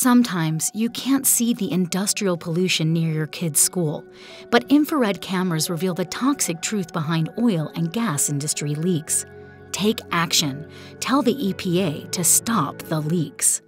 Sometimes you can't see the industrial pollution near your kid's school, but infrared cameras reveal the toxic truth behind oil and gas industry leaks. Take action. Tell the EPA to stop the leaks.